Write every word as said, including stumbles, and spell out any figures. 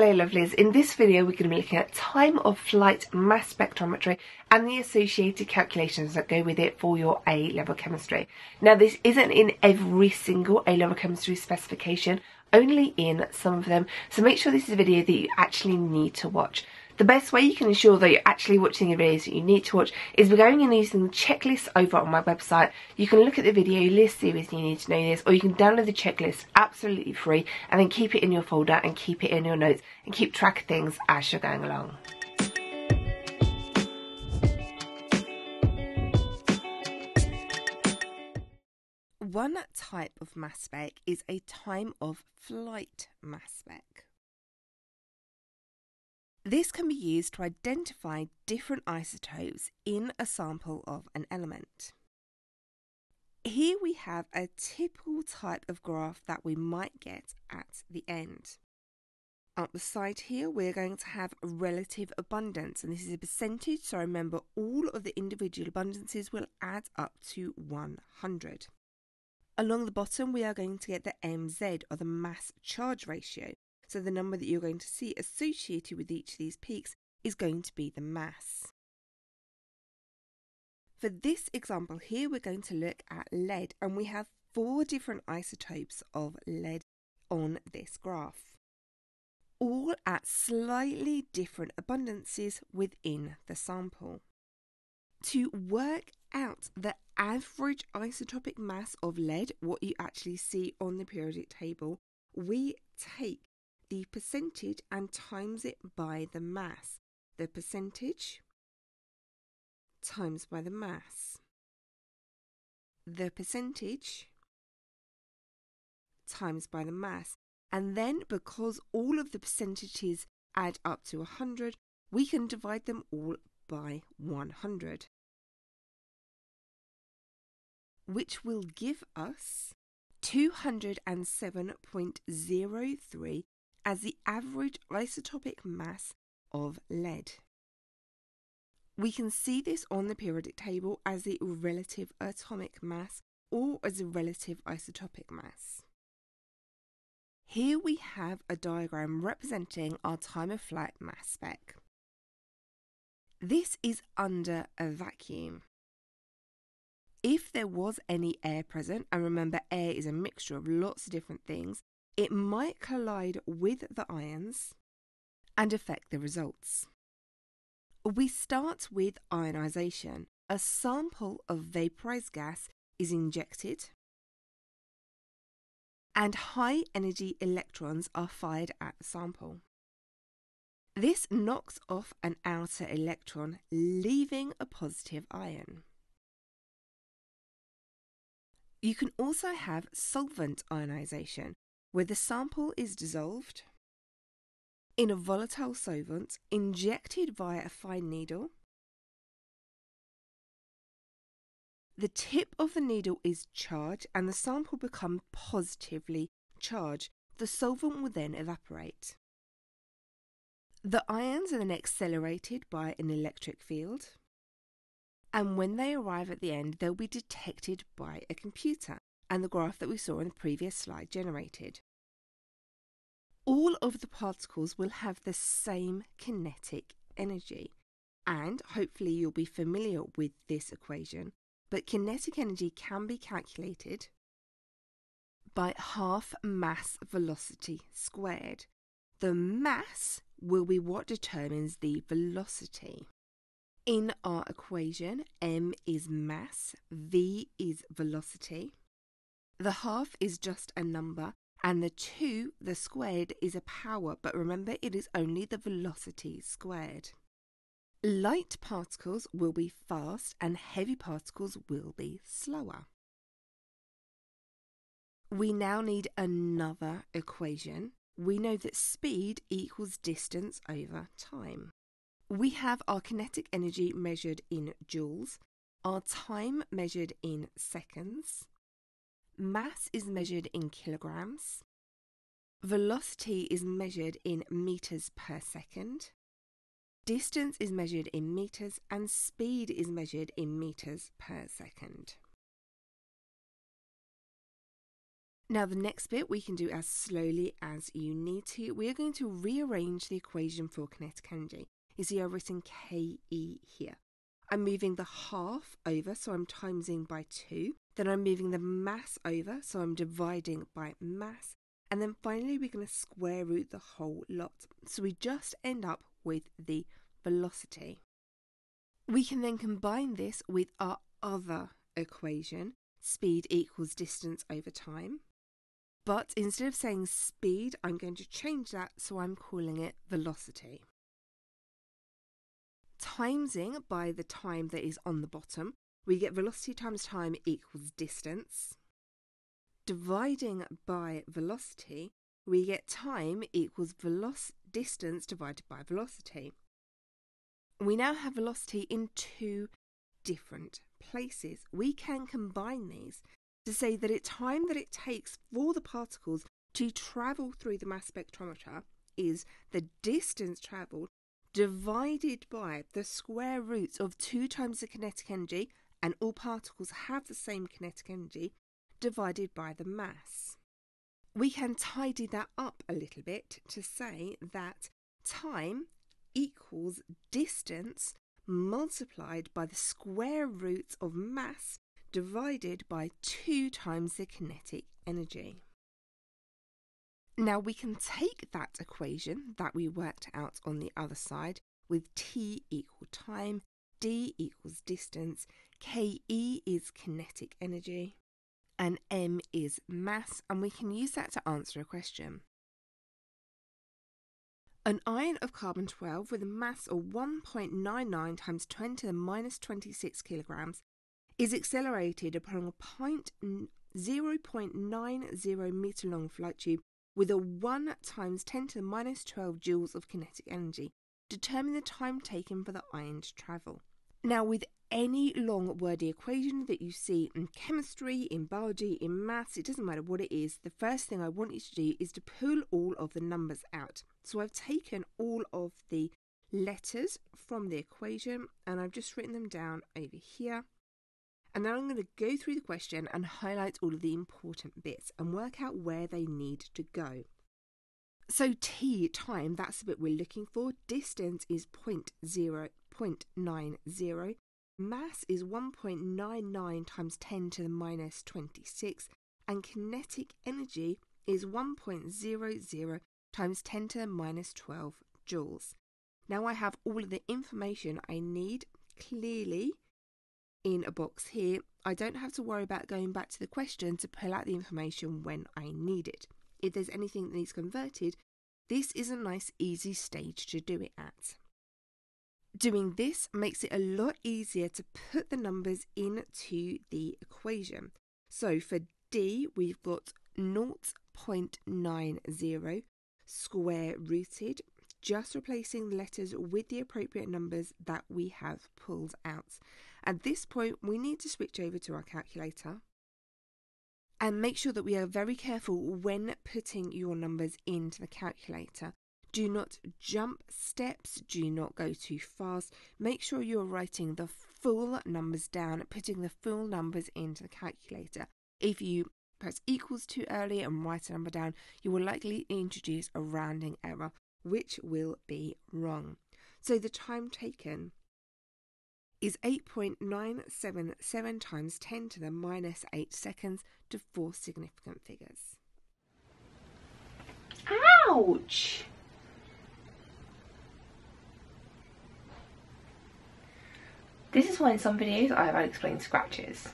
Hello lovelies, in this video we're going to be looking at time of flight mass spectrometry and the associated calculations that go with it for your A level chemistry. Now this isn't in every single A level chemistry specification, only in some of them, so make sure this is a video that you actually need to watch. The best way you can ensure that you're actually watching the videos that you need to watch is by going and using the checklist over on my website. You can look at the video list, see if you need to know this, or you can download the checklist absolutely free and then keep it in your folder and keep it in your notes and keep track of things as you're going along. One type of mass spec is a time of flight mass spec. This can be used to identify different isotopes in a sample of an element. Here we have a typical type of graph that we might get at the end. Up the side here we're going to have relative abundance, and this is a percentage, so remember all of the individual abundances will add up to one hundred. Along the bottom we are going to get the M Z, or the mass charge ratio. So the number that you're going to see associated with each of these peaks is going to be the mass. For this example here, we're going to look at lead, and we have four different isotopes of lead on this graph, all at slightly different abundances within the sample. To work out the average isotopic mass of lead, what you actually see on the periodic table, we take the percentage and times it by the mass. The percentage times by the mass. The percentage times by the mass. And then, because all of the percentages add up to one hundred, we can divide them all by one hundred, which will give us two hundred seven point zero three as the average isotopic mass of lead. We can see this on the periodic table as the relative atomic mass or as the relative isotopic mass. Here we have a diagram representing our time of flight mass spec. This is under a vacuum. If there was any air present, and remember air is a mixture of lots of different things, it might collide with the ions and affect the results. We start with ionisation. A sample of vaporised gas is injected and high energy electrons are fired at the sample. This knocks off an outer electron, leaving a positive ion. You can also have solvent ionisation, where the sample is dissolved in a volatile solvent injected via a fine needle. The tip of the needle is charged and the sample becomes positively charged. The solvent will then evaporate. The ions are then accelerated by an electric field, and when they arrive at the end they'll be detected by a computer and the graph that we saw in the previous slide generated. All of the particles will have the same kinetic energy, and hopefully you'll be familiar with this equation, but kinetic energy can be calculated by half mass velocity squared. The mass will be what determines the velocity. In our equation, m is mass, v is velocity. The half is just a number, and the two, the squared, is a power, but remember it is only the velocity squared. Light particles will be fast and heavy particles will be slower. We now need another equation. We know that speed equals distance over time. We have our kinetic energy measured in joules, our time measured in seconds, mass is measured in kilograms, velocity is measured in meters per second, distance is measured in meters, and speed is measured in meters per second. Now the next bit we can do as slowly as you need to. We are going to rearrange the equation for kinetic energy. You see I've written K E here. I'm moving the half over, so I'm timesing by two. Then I'm moving the mass over, so I'm dividing by mass. And then finally we're going to square root the whole lot. So we just end up with the velocity. We can then combine this with our other equation, speed equals distance over time. But instead of saying speed, I'm going to change that, so I'm calling it velocity. Timesing by the time that is on the bottom, we get velocity times time equals distance. Dividing by velocity, we get time equals veloc- distance divided by velocity. We now have velocity in two different places. We can combine these to say that the time that it takes for the particles to travel through the mass spectrometer is the distance travelled divided by the square roots of two times the kinetic energy, and all particles have the same kinetic energy, divided by the mass. We can tidy that up a little bit to say that time equals distance multiplied by the square root of mass divided by two times the kinetic energy. Now we can take that equation that we worked out on the other side with T equal time, D equals distance, K E is kinetic energy, and M is mass, and we can use that to answer a question. An ion of carbon twelve with a mass of one point nine nine times ten to the minus twenty-six kilograms is accelerated upon a zero point nine zero meter long flight tube with a one times ten to the minus twelve joules of kinetic energy. Determine the time taken for the ion to travel. Now, with any long wordy equation that you see in chemistry, in biology, in maths, it doesn't matter what it is, the first thing I want you to do is to pull all of the numbers out. So I've taken all of the letters from the equation and I've just written them down over here. And then I'm going to go through the question and highlight all of the important bits and work out where they need to go. So T, time, that's the bit we're looking for. Distance is zero point nine zero. Mass is one point nine nine times ten to the minus twenty-six. And kinetic energy is one point zero zero times ten to the minus twelve joules. Now I have all of the information I need clearly in a box here. I don't have to worry about going back to the question to pull out the information when I need it. If there's anything that needs converted, this is a nice easy stage to do it at. Doing this makes it a lot easier to put the numbers into the equation. So for D, we've got zero point nine zero square rooted, just replacing the letters with the appropriate numbers that we have pulled out. At this point, we need to switch over to our calculator and make sure that we are very careful when putting your numbers into the calculator. Do not jump steps, do not go too fast. Make sure you're writing the full numbers down, putting the full numbers into the calculator. If you press equals too early and write a number down, you will likely introduce a rounding error, which will be wrong. So the time taken is eight point nine seven seven times ten to the minus eight seconds to four significant figures. Ouch! This is when somebody is, I have unexplained scratches.